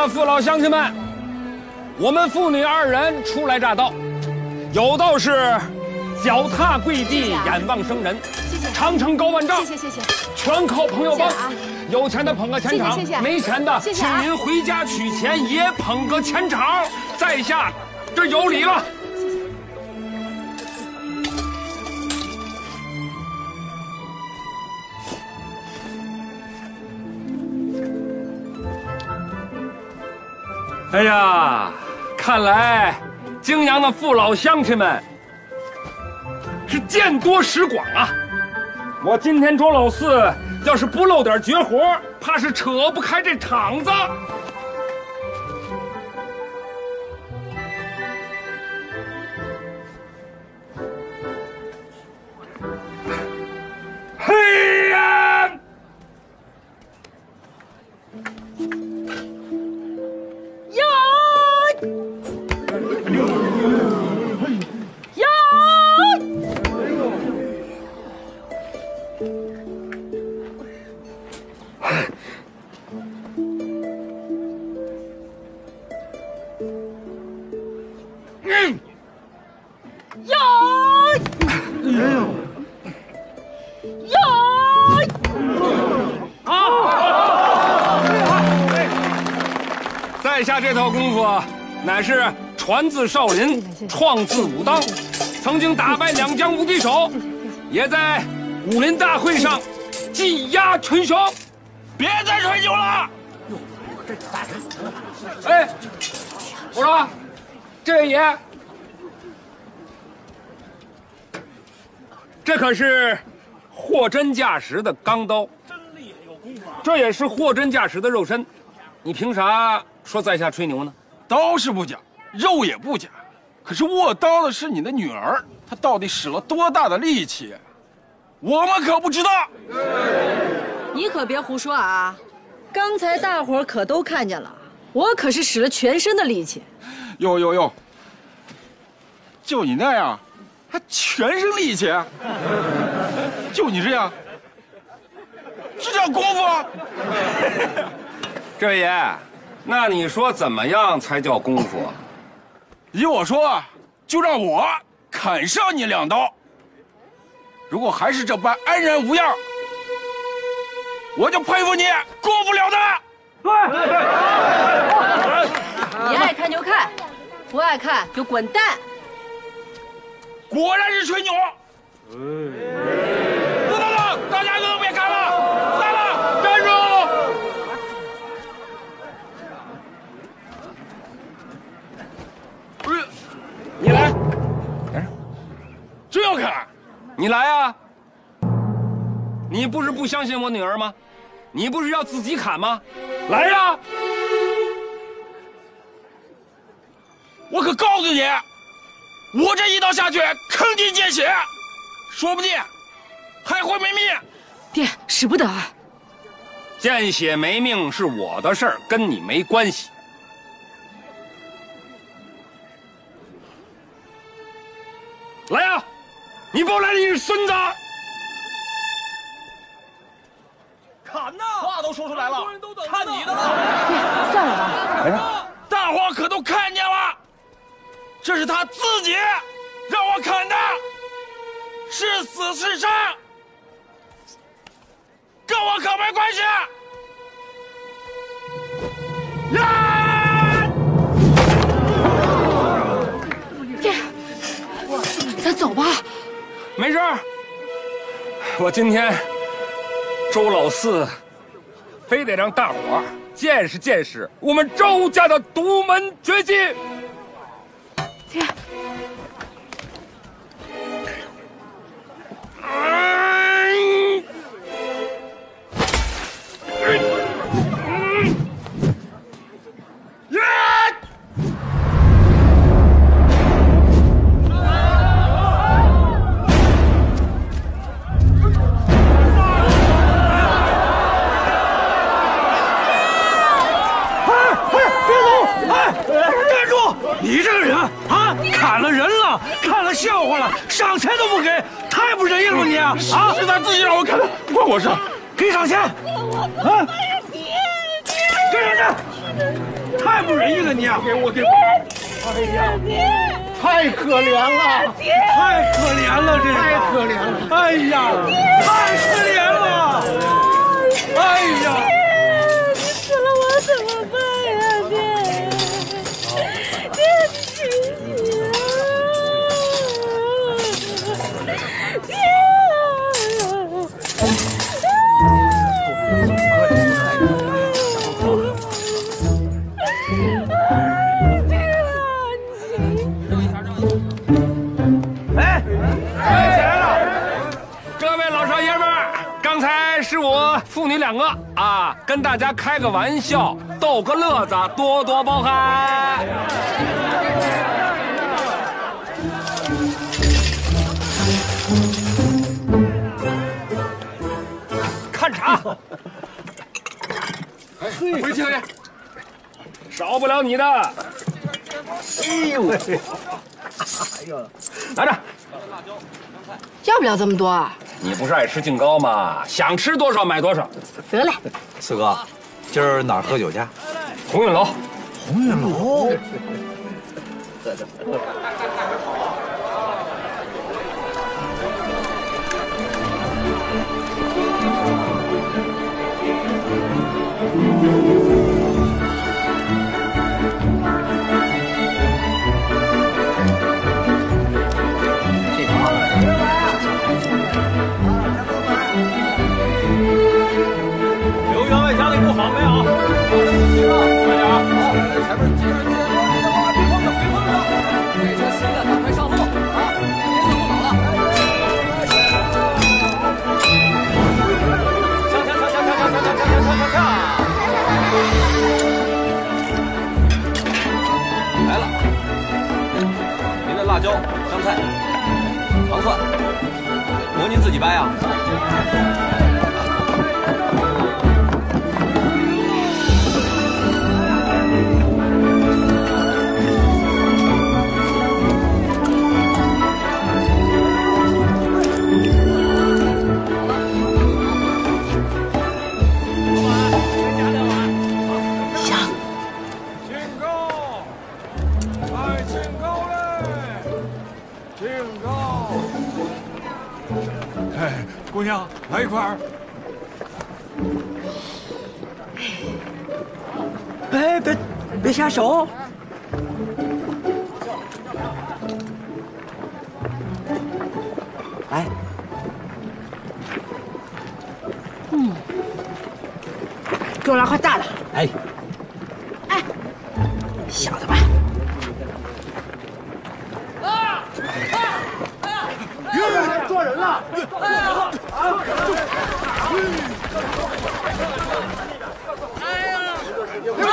的父老乡亲们，我们父女二人初来乍到，有道是脚踏跪地，眼望生人，长城高万丈，谢谢，全靠朋友帮。有钱的捧个钱场，没钱的请您回家取钱也捧个钱场，在下这有礼了。 哎呀，看来泾阳的父老乡亲们是见多识广啊！我今天周老四要是不露点绝活，怕是扯不开这场子。嘿呀！ 在下这套功夫，乃是传自少林，创自武当，曾经打败两江无敌手，也在武林大会上技压群雄。别再吹牛了！哎，我说，这位爷，这可是货真价实的钢刀，真厉害，有功夫。这也是货真价实的肉身，你凭啥？ 说在下吹牛呢，刀是不假，肉也不假，可是握刀的是你的女儿，她到底使了多大的力气，我们可不知道。你可别胡说啊！刚才大伙儿可都看见了，我可是使了全身的力气。哟，就你那样，还全身力气？就你这样，这叫功夫？这位爷。 那你说怎么样才叫功夫啊？依我说，就让我砍上你2刀。如果还是这般安然无恙，我就佩服你功夫了得。你爱看就看，不爱看就滚蛋。果然是吹牛。等等，大家都别看了，散了，站住！ 你来，来，真要砍，你来啊！你不是不相信我女儿吗？你不是要自己砍吗？来呀！我可告诉你，我这1刀下去，坑爹见血，说不定还会没命。爹，使不得啊！见血没命是我的事儿，跟你没关系。 来呀、啊！你不来，你是孙子！砍呐！话都说出来了，看你的了。算了吧。哎呀，大伙可都看见了，这是他自己让我砍的，是死是伤，跟我可没关系。呀！ 咱走吧，没事儿。我今天周老四非得让大伙儿见识见识我们周家的独门绝技。爹，给赏钱！啊！给赏钱！太不仁义了你！给我！哎呀，太可怜了，太可怜了，这太可怜了！哎呀，太可怜了！哎呀，爹，你死了我怎么办呀，爹？爹，你醒醒！ 父女两个啊，跟大家开个玩笑，逗个乐子，多多包涵。看茶，回去少不了你的。哎呦，哎呦，拿着。 要不了这么多啊！你不是爱吃净糕吗？想吃多少买多少。得嘞，四哥，今儿哪儿喝酒去？鸿运楼。鸿运楼。手，来，嗯，给我来块大的。哎，哎，小的吧。啊！撞人了！哎呀！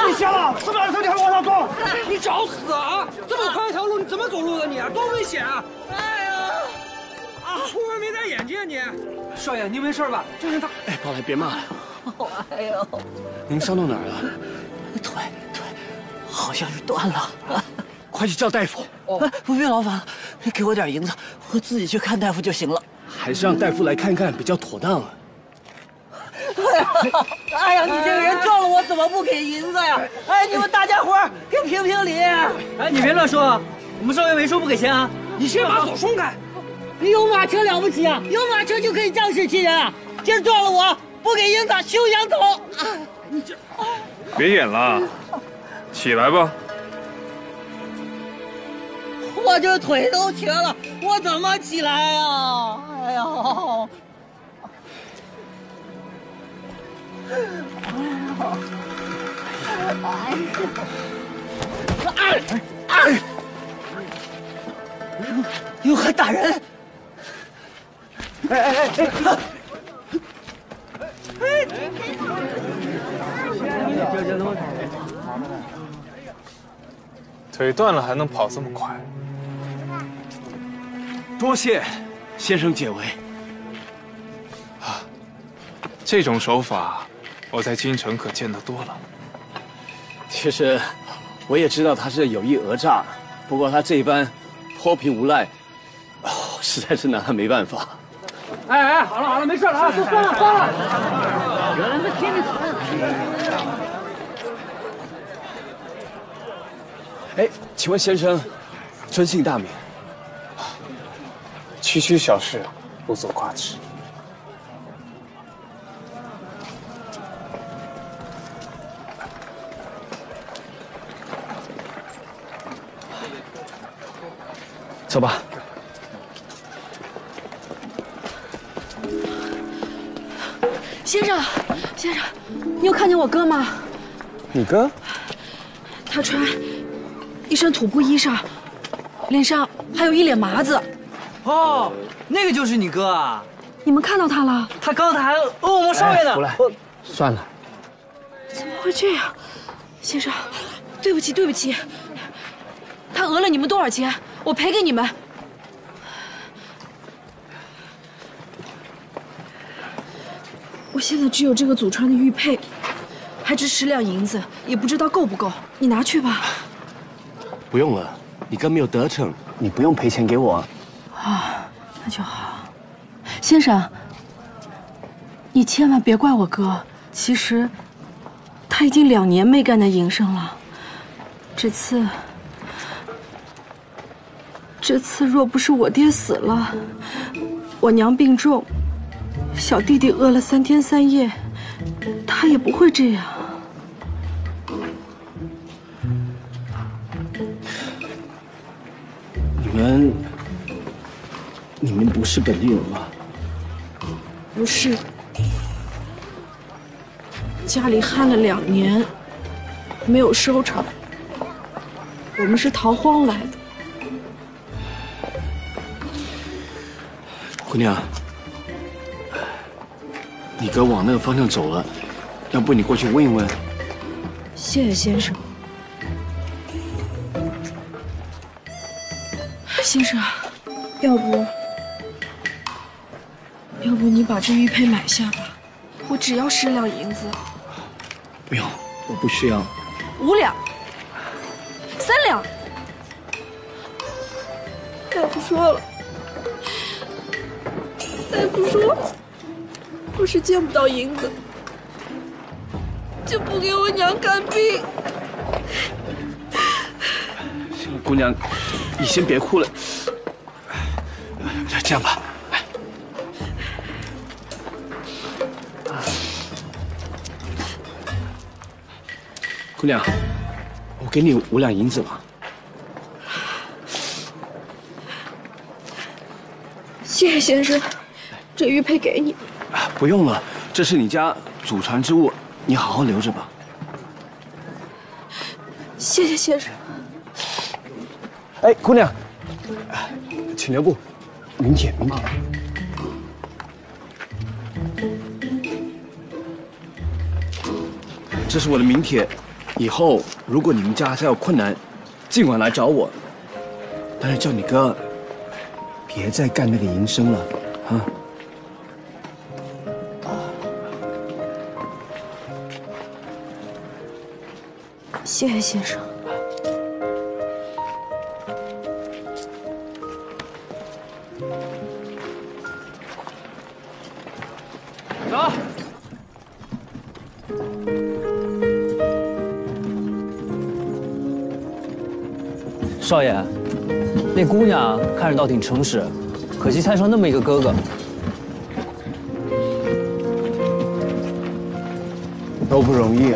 你瞎了！420你还往上撞！你找死啊！这么宽一条路，你怎么走路的你？多危险啊！哎呀！啊，出门没戴眼镜啊你！少爷，您没事吧？这人他……哎，宝来别骂了。哎呦！您伤到哪儿了？腿，好像是断了。快去叫大夫！哦，不必劳烦了，给我点银子，我自己去看大夫就行了。还是让大夫来看看比较妥当啊。 哎呀，你这个人撞了我，怎么不给银子呀？哎，你们大家伙儿给评评理！哎，你别乱说啊，我们少爷没说不给钱啊！你先把手松开！你有马车了不起啊？有马车就可以仗势欺人啊！今儿撞了我，不给银子，休想走！你这……别演了，起来吧！我这腿都瘸了，我怎么起来啊？哎呦！ 哎！哟还打人！哎！腿断了还能跑这么快？多谢先生解围。啊，这种手法。 我在京城可见得多了。其实，我也知道他是有意讹诈，不过他这一般泼皮无赖，我实在是拿他没办法。哎，好了，没事了啊，都算了。原来他天天。哎，请问先生，尊姓大名？区区小事，不足挂齿。走吧。 先生，先生，你有看见我哥吗？你哥？他穿一身土布衣裳，脸上还有一脸麻子。哦，那个就是你哥啊！你们看到他了？他刚才还殴我们少爷呢。出来，算了。怎么会这样？先生，对不起，对不起。他讹了你们多少钱？我赔给你们。 我现在只有这个祖传的玉佩，还值10两银子，也不知道够不够。你拿去吧。不用了，你哥没有得逞，你不用赔钱给我啊。啊，那就好。先生，你千万别怪我哥，其实他已经2年没干那营生了。这次若不是我爹死了，我娘病重。 小弟弟饿了3天3夜，他也不会这样。你们不是本地人吧？不是，家里旱了2年，没有收成，我们是逃荒来的。姑娘。 你哥往那个方向走了，要不你过去问一问？谢谢先生。先生，要不你把这玉佩买下吧，我只要10两银子。不用，我不需要。5两，3两。大夫说了，大夫说了。 我是见不到银子，就不给我娘看病。行了，姑娘，你先别哭了。这样吧，姑娘，我给你5两银子吧。谢谢先生，这玉佩给你。 不用了，这是你家祖传之物，你好好留着吧。谢谢先生。哎，姑娘，请留步，明姐，明姐。这是我的名帖，以后如果你们家还有困难，尽管来找我。但是叫你哥，别再干那个营生了，啊。 谢谢先生。走。少爷，那姑娘看着倒挺诚实，可惜摊上那么一个哥哥。都不容易。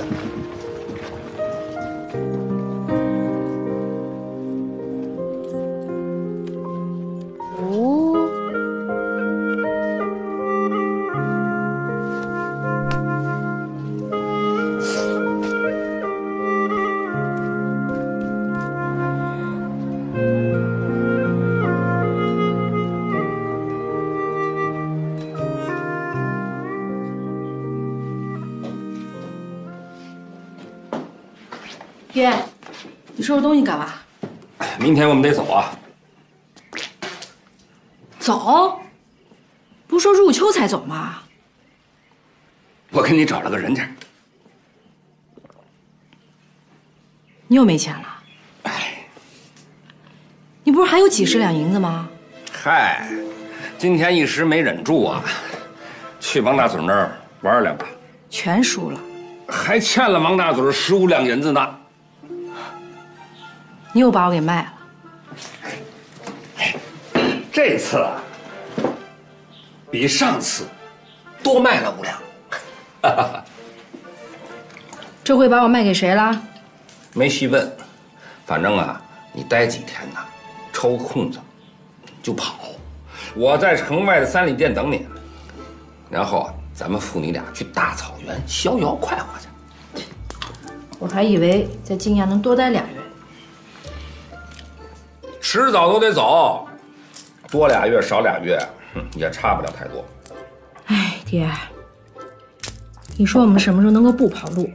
爹，你收拾东西干嘛？明天我们得走啊。走？不是说入秋才走吗？我给你找了个人家。你又没钱了？哎，你不是还有几10两银子吗？嗨，今天一时没忍住啊，去王大嘴那儿玩2两吧。全输了，还欠了王大嘴15两银子呢。你又把我给卖了。这次啊，比上次多卖了5两。哈哈。这会把我卖给谁了？没细问，反正啊，你待几天呢，抽空子就跑。我在城外的3里店等你，然后啊，咱们父女俩去大草原逍遥快活去。 我还以为在晋阳能多待2月，迟早都得走，多2月少2月，也差不了太多。哎，爹，你说我们什么时候能够不跑路，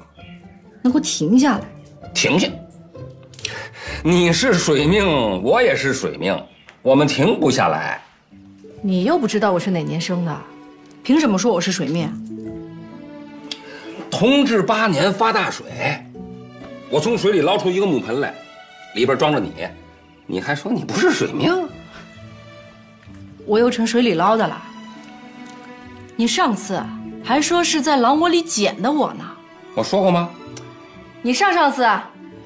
能够停下来？停下？你是水命，我也是水命，我们停不下来。你又不知道我是哪年生的，凭什么说我是水命？同治8年发大水。 我从水里捞出一个木盆来，里边装着你，你还说你不是水命？我又成水里捞的了。你上次还说是在狼窝里捡的我呢。我说过吗？你上次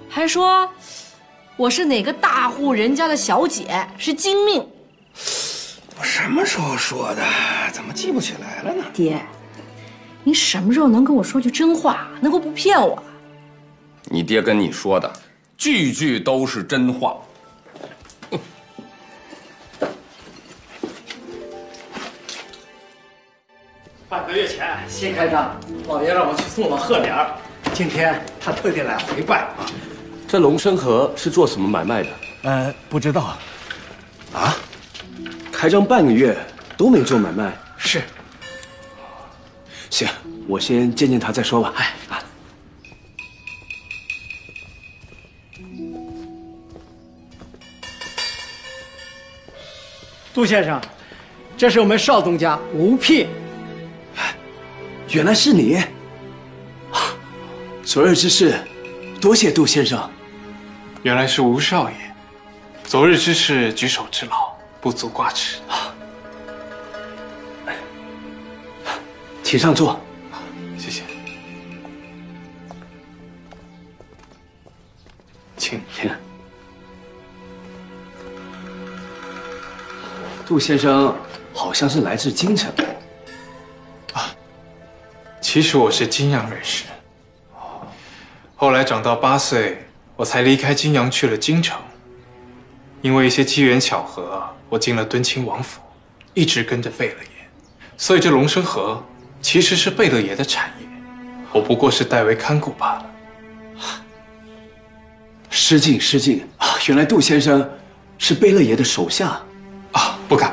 还说我是哪个大户人家的小姐，是精命。我什么时候说的？怎么记不起来了呢？爹，您什么时候能跟我说句真话，能够不骗我？ 你爹跟你说的，句句都是真话。半个月前，新开张，老爷让我去送了贺莲儿，今天他特地来回拜啊。这龙生河是做什么买卖的？不知道。啊？开张半个月都没做买卖？是。行，我先见见他再说吧。哎。 杜先生，这是我们邵东家吴聘。原来是你！啊，昨日之事，多谢杜先生。原来是吴少爷，昨日之事举手之劳，不足挂齿。啊，请上座。啊，谢谢。请。 杜先生好像是来自京城啊。其实我是金阳人士，后来长到8岁，我才离开金阳去了京城。因为一些机缘巧合，我进了敦亲王府，一直跟着贝勒爷，所以这龙生河其实是贝勒爷的产业，我不过是代为看顾罢了。失敬啊！原来杜先生是贝勒爷的手下。 啊，不敢，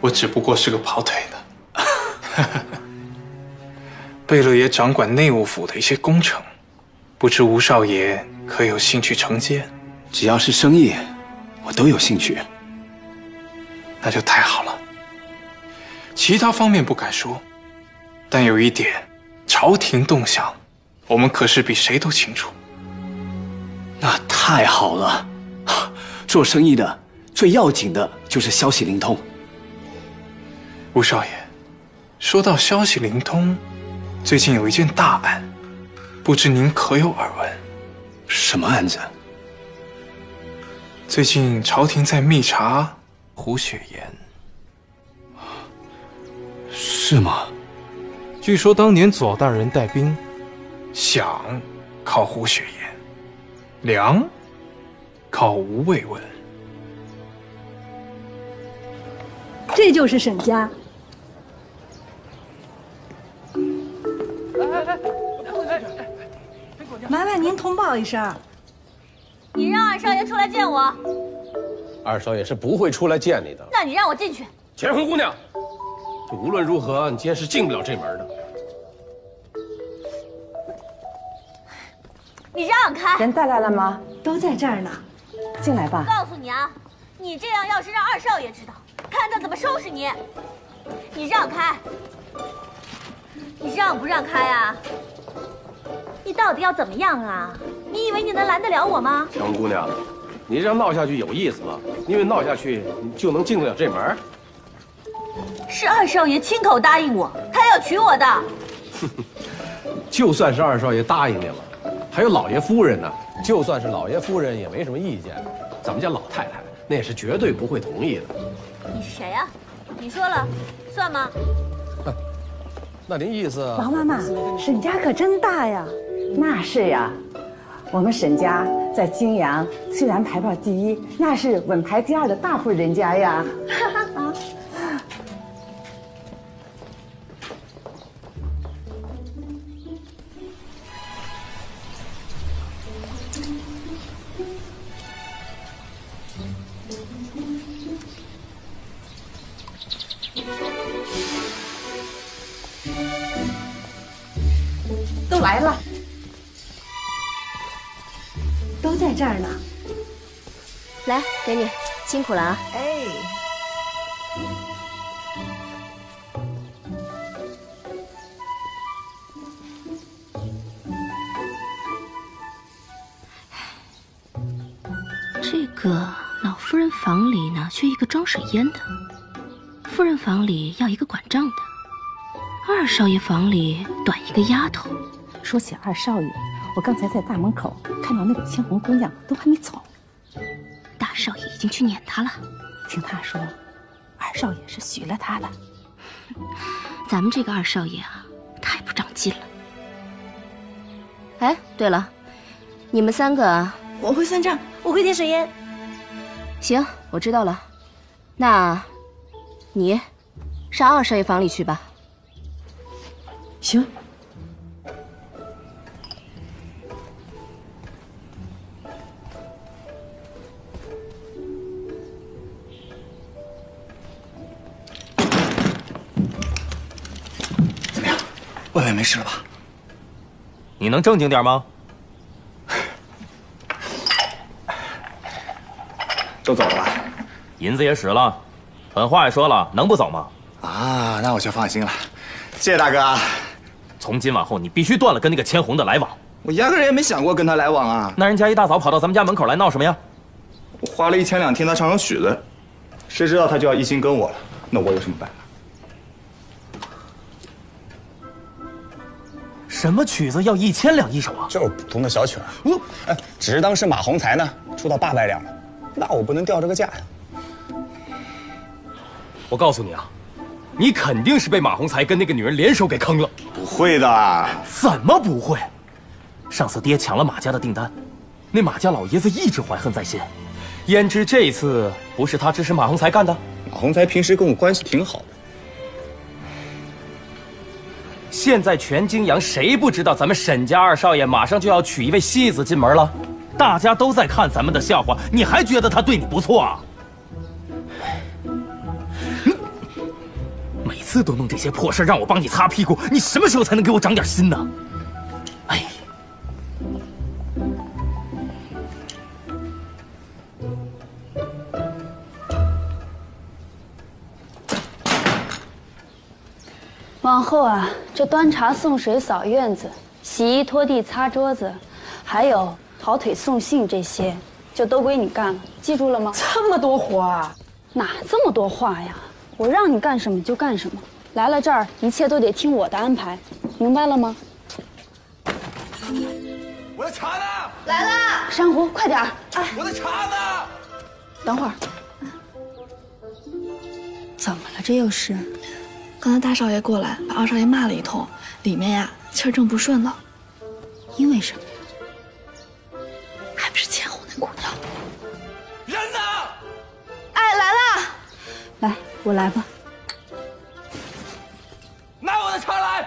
我只不过是个跑腿的。贝勒爷掌管内务府的一些工程，不知吴少爷可有兴趣承接？只要是生意，我都有兴趣。那就太好了。其他方面不敢说，但有一点，朝廷动向，我们可是比谁都清楚。那太好了，做生意的。 最要紧的就是消息灵通。吴少爷，说到消息灵通，最近有一件大案，不知您可有耳闻？什么案子？最近朝廷在密查胡雪岩。是吗？据说当年左大人带兵，想靠胡雪岩，梁靠吴卫文。 这就是沈家。来，麻烦您通报一声。你让二少爷出来见我。二少爷是不会出来见你的。那你让我进去。钱红姑娘，这无论如何你今天是进不了这门的。你让开。人带来了吗？都在这儿呢。进来吧。告诉你啊，你这样要是让二少爷知道。 看他怎么收拾你！你让开！你让不让开啊？你到底要怎么样啊？你以为你能拦得了我吗？程姑娘，你这样闹下去有意思吗？因为闹下去你就能进得了这门？是二少爷亲口答应我，他要娶我的。就算是二少爷答应你了，还有老爷夫人呢。就算是老爷夫人也没什么意见，咱们家老太太那也是绝对不会同意的。你是谁呀？你说了算吗？那您意思？王妈妈，沈家可真大呀！那是呀，我们沈家在泾阳虽然排不上第一，那是稳排第二的大户人家呀。啊！都来了，都在这儿呢。来，给你，辛苦了啊！哎，这个老夫人房里呢，缺一个装水烟的；夫人房里要一个管账的。 二少爷房里短一个丫头。说起二少爷，我刚才在大门口看到那个青红姑娘都还没走。大少爷已经去撵她了，听他说，二少爷是许了她了。咱们这个二少爷啊，太不长进了。哎，对了，你们三个啊，我会算账，我会点水烟。行，我知道了。那，你上二少爷房里去吧。 行。怎么样？外面没事了吧？你能正经点吗？都走了吧？银子也使了，狠话也说了，能不走吗？啊，那我就放心了。谢谢大哥啊。 从今往后，你必须断了跟那个千红的来往。我压根儿也没想过跟他来往啊！那人家一大早跑到咱们家门口来闹什么呀？我花了1000两听他唱首曲子，谁知道他就要一心跟我了？那我有什么办法？什么曲子要1000两一首啊？就是普通的小曲儿。我哎，只是当时马洪才呢出到800两了，那我不能掉这个价呀。我告诉你啊。 你肯定是被马洪才跟那个女人联手给坑了。不会的，怎么不会？上次爹抢了马家的订单，那马家老爷子一直怀恨在心，焉知这次不是他支持马洪才干的？马洪才平时跟我关系挺好的。现在全泾阳谁不知道咱们沈家二少爷马上就要娶一位戏子进门了？大家都在看咱们的笑话，你还觉得他对你不错啊？ 每次都弄这些破事，让我帮你擦屁股，你什么时候才能给我长点心呢？哎，往后啊，这端茶送水、扫院子、洗衣拖地、擦桌子，还有跑腿送信这些，就都归你干了，记住了吗？这么多活啊！哪这么多话呀？ 我让你干什么就干什么，来了这儿一切都得听我的安排，明白了吗？我的茶呢？来了，珊瑚，快点儿！哎，我的茶呢？等会儿，怎么了？这又是？刚才大少爷过来把二少爷骂了一通，里面呀气儿正不顺呢。因为什么呀？还不是千红那姑娘。人呢？哎，来了，来。 我来吧，拿我的茶来。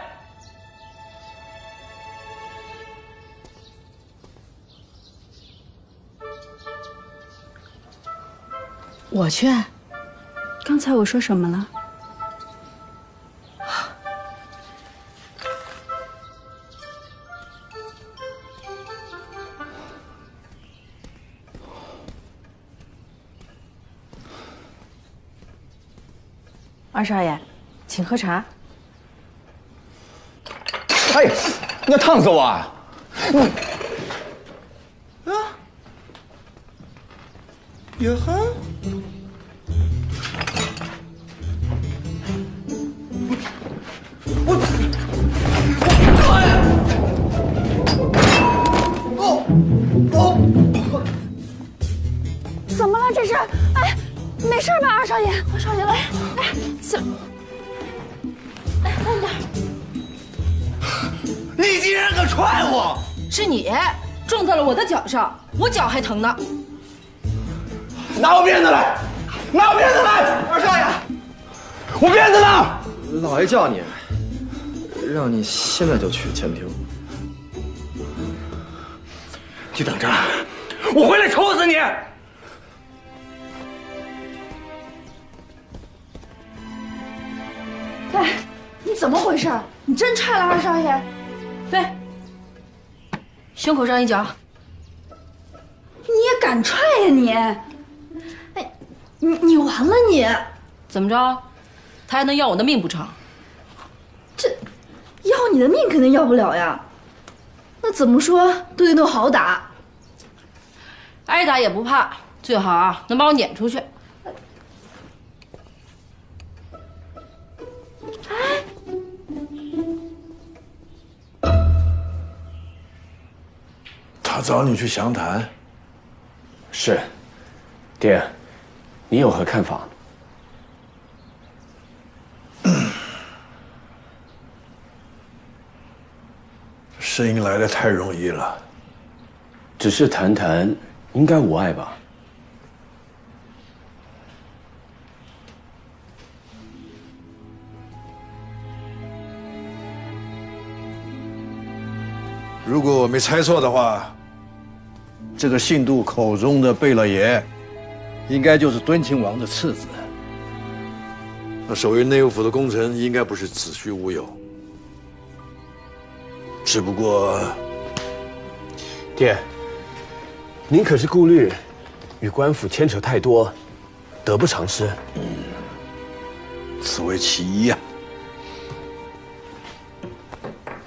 我去，刚才我说什么了？二少爷，请喝茶。哎，你要烫死我啊！啊，雨涵，我少爷，王少爷，来来，请，来慢点。你竟然敢踹我！是你撞在了我的脚上，我脚还疼呢。拿我鞭子来！拿我鞭子来！二少爷，我鞭子呢？老爷叫你，让你现在就去前厅。你等着，我回来抽死你！ 哎，你怎么回事？你真踹了二少爷！来，胸口上一脚。你也敢踹呀你！哎，你完了你！怎么着？他还能要我的命不成？这，要你的命肯定要不了呀。那怎么说对那好打？挨打也不怕，最好啊能把我撵出去。 他找你去详谈。是，爹，你有何看法？事情来得太容易了，只是谈谈，应该无碍吧？如果我没猜错的话。 这个信度口中的贝勒爷，应该就是敦亲王的次子。那守御内务府的功臣，应该不是子虚乌有。只不过，爹，您可是顾虑与官府牵扯太多，得不偿失。此为其一呀。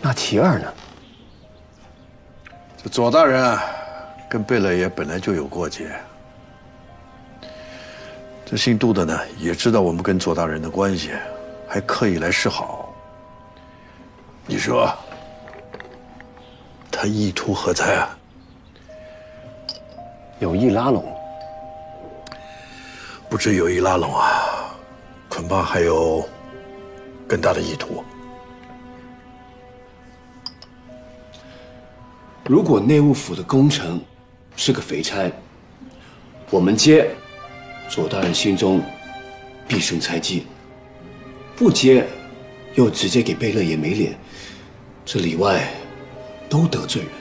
那其二呢？这左大人啊。 跟贝勒爷本来就有过节，这姓杜的呢也知道我们跟左大人的关系，还刻意来示好。你说他意图何在啊？有意拉拢？不止有意拉拢啊，恐怕还有更大的意图。 如果内务府的功臣是个肥差，我们接，左大人心中必生猜忌；不接，又直接给贝勒爷没脸，这里外都得罪人。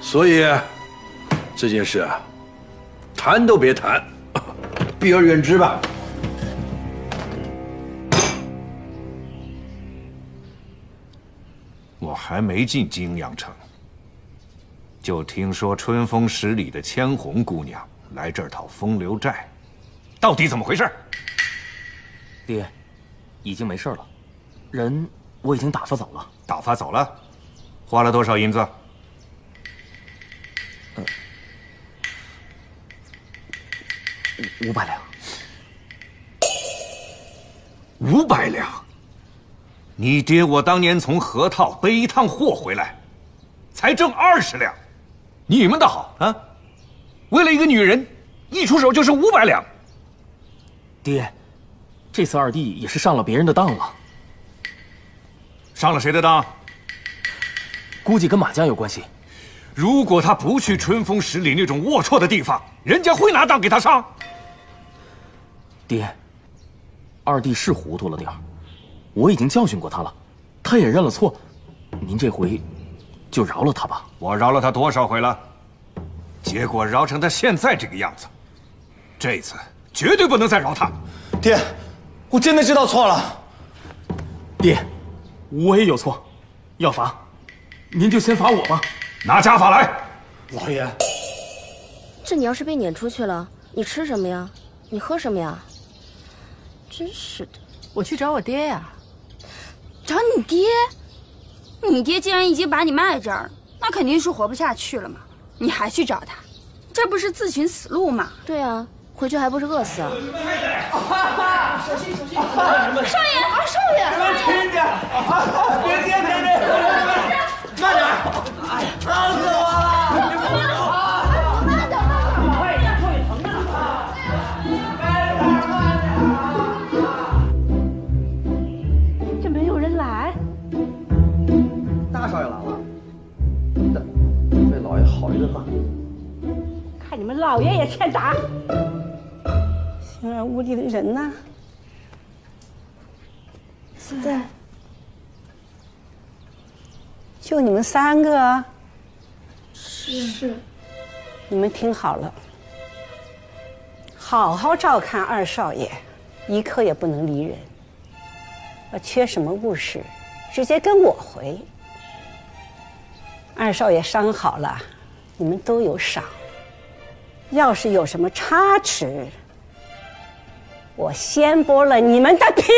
所以这件事啊，谈都别谈，避而远之吧。我还没进京阳城。 就听说春风十里的千红姑娘来这儿讨风流债，到底怎么回事？爹，已经没事了，人我已经打发走了。打发走了，花了多少银子？500两。500两？你爹我当年从河套背一趟货回来，才挣20两。 你们倒好啊！为了一个女人，一出手就是500两。爹，这次二弟也是上了别人的当了。上了谁的当？估计跟马家有关系。如果他不去春风十里那种龌龊的地方，人家会拿当给他上。爹，二弟是糊涂了点儿，我已经教训过他了，他也认了错。您这回。 就饶了他吧！我饶了他多少回了，结果饶成他现在这个样子，这次绝对不能再饶他。爹，我真的知道错了。爹，我也有错，要罚，您就先罚我吧。拿家法来，老爷。这你要是被撵出去了，你吃什么呀？你喝什么呀？真是的，我去找我爹呀。找你爹？ 你爹既然已经把你卖这儿，那肯定是活不下去了嘛。你还去找他，这不是自寻死路吗？对啊，回去还不是饿死啊！小心小心！少爷，啊少爷！轻点，别跌别跌，慢点！哎呀，疼死我了！慢点，慢点，快点，快点疼啊！慢点，慢点。面前打。行而无力的人呢？现在就你们三个。是。你们听好了，好好照看二少爷，一刻也不能离人。要缺什么物事，直接跟我回。 二少爷伤好了，你们都有赏。要是有什么差池，我先剥了你们的皮。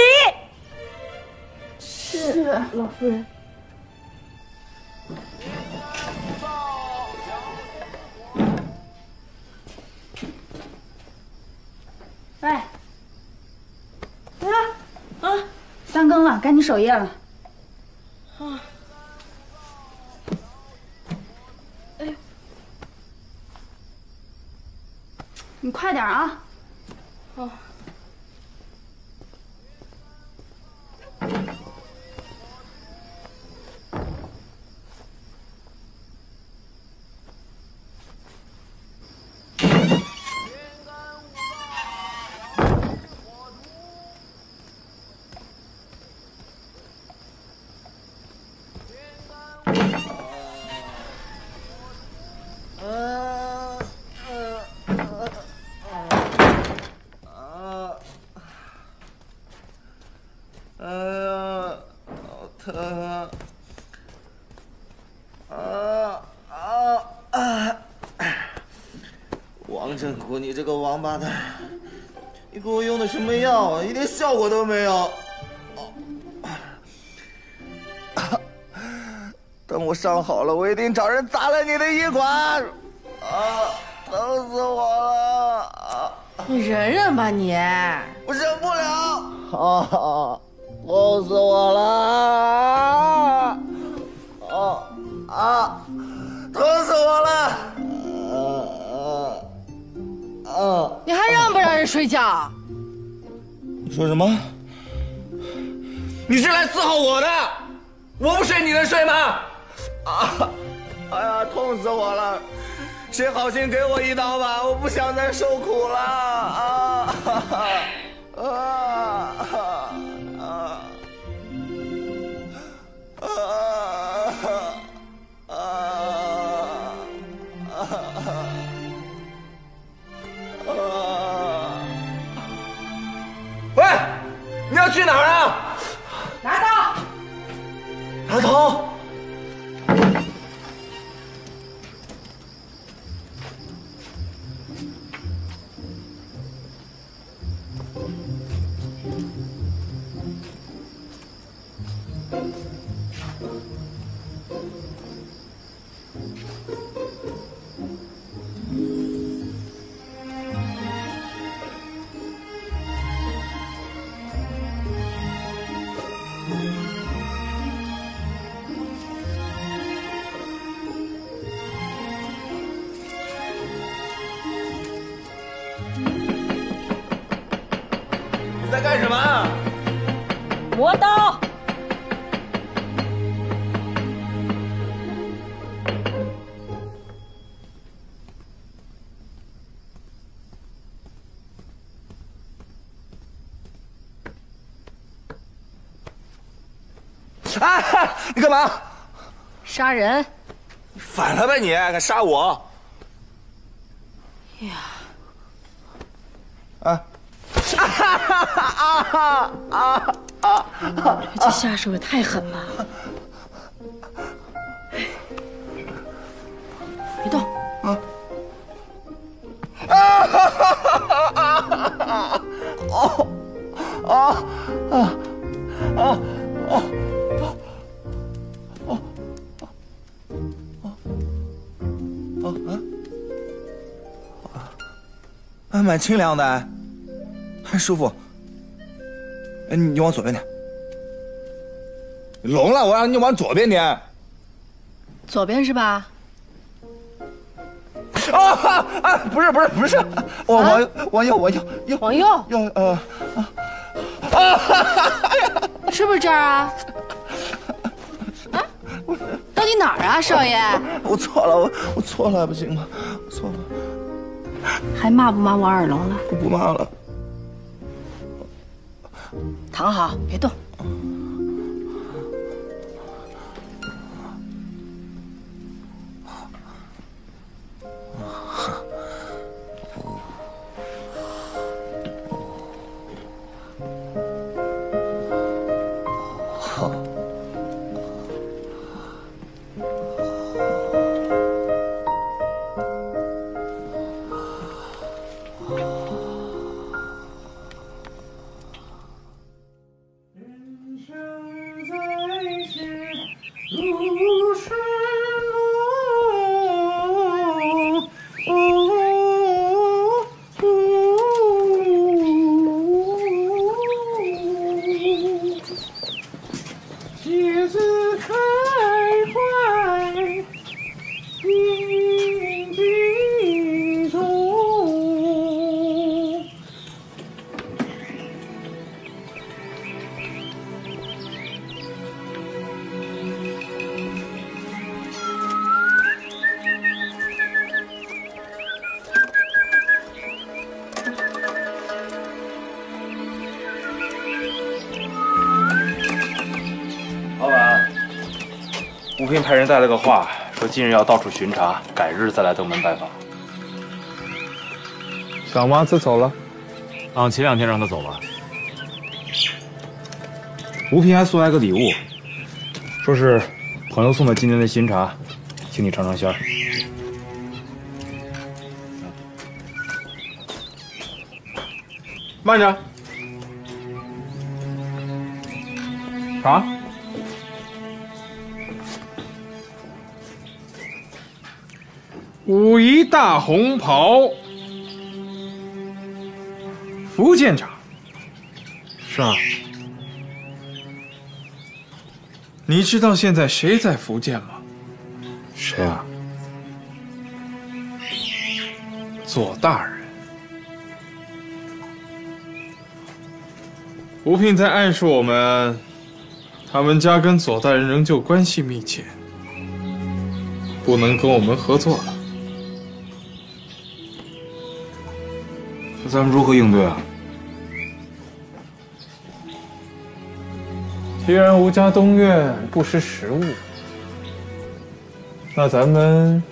是老夫人。喂，啊，三更了，该你守夜了。啊。 你快点啊！哦。你这个王八蛋，你给我用的什么药啊？一点效果都没有。等我伤好了，我一定找人砸了你的医馆！啊，疼死我了！啊、你忍忍吧你，我忍不了。啊，痛死我了！啊，疼死我了！ 你还让不让人睡觉？你说什么？你是来伺候我的？我不睡你能睡吗？啊！哎呀，痛死我了！谁好心给我一刀吧，我不想再受苦了！啊！去哪儿啊？拿刀！拿刀！哎，你干嘛？杀人！你反了呗你！敢杀我！呀！啊！这下手也太狠了！别动！啊！哦！啊！啊！啊！ 还蛮清凉的，还舒服。哎，你往左边点。聋了，我让你往左边点。左边是吧？啊啊！不是，往右。是不是这儿啊？啊？到底哪儿啊，少爷？我错了，不行吗？我错了。还骂不骂王二龙了？我不骂了。躺好，别动。吴平派人带了个话，说今日要到处巡查，改日再来登门拜访。小麻子走了，啊，前两天让他走吧。吴平还送来个礼物，说是朋友送的今年的新茶，请你尝尝鲜儿。慢着，啥？ 武夷大红袍，福建茶，是啊。你知道现在谁在福建吗？谁啊？左大人。吴聘在暗示我们，他们家跟左大人仍旧关系密切，不能跟我们合作了。 咱们如何应对啊？既然吴家东院不识时务，那咱们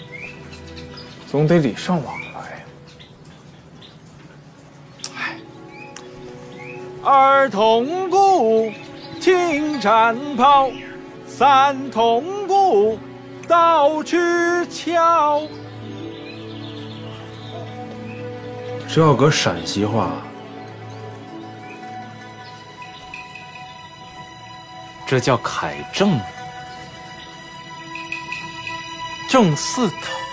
总得礼尚往来。哎，二筒鼓，轻战炮；三筒鼓，刀去鞘。 这要搁陕西话，这叫“凯正”，正四头。